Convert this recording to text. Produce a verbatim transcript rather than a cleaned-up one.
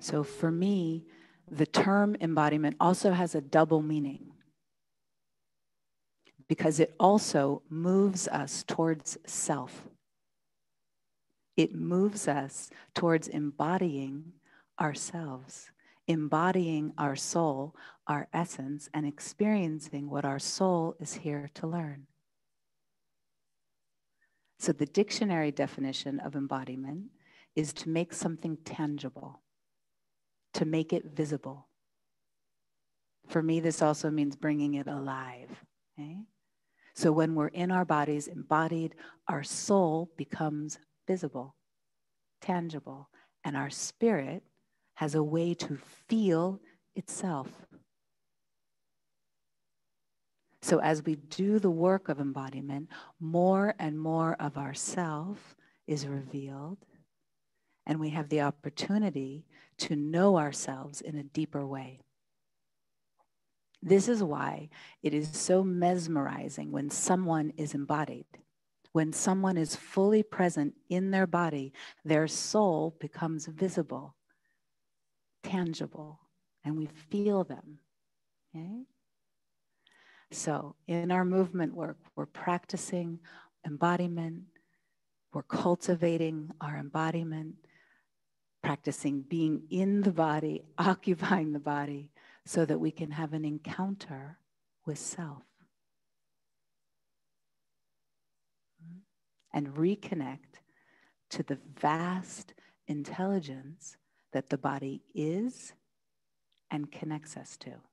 So for me, the term embodiment also has a double meaning, because it also moves us towards self. It moves us towards embodying ourselves, embodying our soul, our essence, and experiencing what our soul is here to learn. So the dictionary definition of embodiment is to make something tangible, to make it visible. For me, this also means bringing it alive. Okay? So when we're in our bodies, embodied, our soul becomes visible, tangible, and our spirit has a way to feel itself. So as we do the work of embodiment, more and more of ourself is revealed, and we have the opportunity to know ourselves in a deeper way. This is why it is so mesmerizing when someone is embodied. When someone is fully present in their body, their soul becomes visible, tangible, and we feel them. Okay? So in our movement work, we're practicing embodiment, we're cultivating our embodiment, practicing being in the body, occupying the body, so that we can have an encounter with self and reconnect to the vast intelligence that the body is and connects us to.